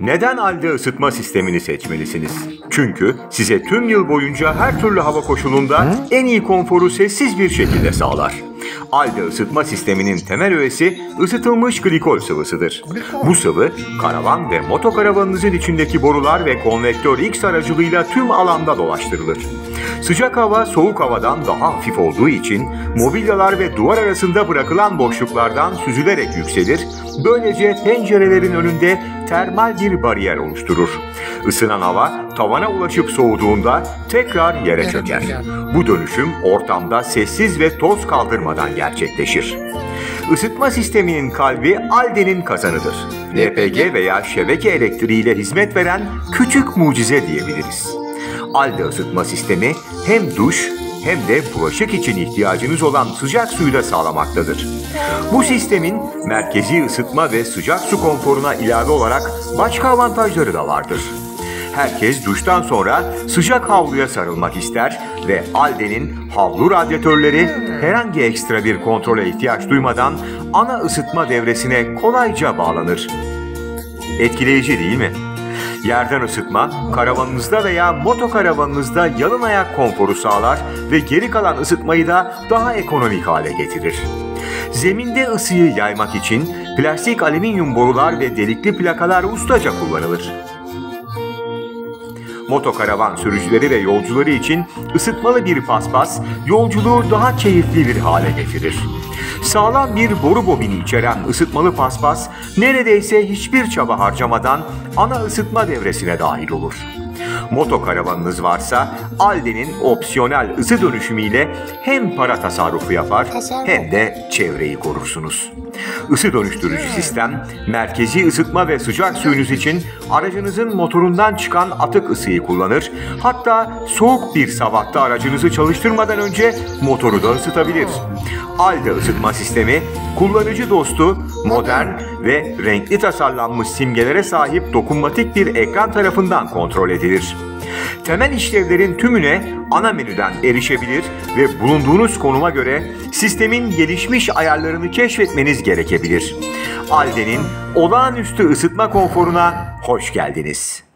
Neden Alde ısıtma sistemini seçmelisiniz? Çünkü size tüm yıl boyunca her türlü hava koşulunda en iyi konforu sessiz bir şekilde sağlar. Alde ısıtma sisteminin temel öğesi ısıtılmış glikol sıvısıdır. Bu sıvı karavan ve motokaravanınızın içindeki borular ve konvektör X aracılığıyla tüm alanda dolaştırılır. Sıcak hava soğuk havadan daha hafif olduğu için mobilyalar ve duvar arasında bırakılan boşluklardan süzülerek yükselir. Böylece pencerelerin önünde termal bir bariyer oluşturur. Isınan hava tavana ulaşıp soğuduğunda tekrar yere çöker. Bu dönüşüm ortamda sessiz ve toz kaldırmadan gerçekleşir. Isıtma sisteminin kalbi Alde'nin kazanıdır. LPG veya şebeke elektriğiyle hizmet veren küçük mucize diyebiliriz. Alde ısıtma sistemi hem duş hem de bulaşık için ihtiyacınız olan sıcak suyu da sağlamaktadır. Bu sistemin merkezi ısıtma ve sıcak su konforuna ilave olarak başka avantajları da vardır. Herkes duştan sonra sıcak havluya sarılmak ister ve Alde'nin havlu radyatörleri herhangi ekstra bir kontrole ihtiyaç duymadan ana ısıtma devresine kolayca bağlanır. Etkileyici değil mi? Yerden ısıtma, karavanınızda veya motokaravanınızda yalın ayak konforu sağlar ve geri kalan ısıtmayı da daha ekonomik hale getirir. Zeminde ısıyı yaymak için plastik alüminyum borular ve delikli plakalar ustaca kullanılır. Motokaravan sürücüleri ve yolcuları için ısıtmalı bir paspas yolculuğu daha keyifli bir hale getirir. Sağlam bir boru bobini içeren ısıtmalı paspas neredeyse hiçbir çaba harcamadan ana ısıtma devresine dahil olur. Motokaravanınız varsa Alde'nin opsiyonel ısı dönüşümüyle hem para tasarrufu yapar hem de çevreyi korursunuz. Isı dönüştürücü sistem merkezi ısıtma ve sıcak suyunuz için aracınızın motorundan çıkan atık ısıyı kullanır. Hatta soğuk bir sabahta aracınızı çalıştırmadan önce motoru da ısıtabilir. Alde ısıtma sistemi kullanıcı dostu, modern ve renkli tasarlanmış simgelere sahip dokunmatik bir ekran tarafından kontrol edilir. Temel işlevlerin tümüne ana menüden erişebilir ve bulunduğunuz konuma göre sistemin gelişmiş ayarlarını keşfetmeniz gerekebilir. Alde'nin olağanüstü ısıtma konforuna hoş geldiniz.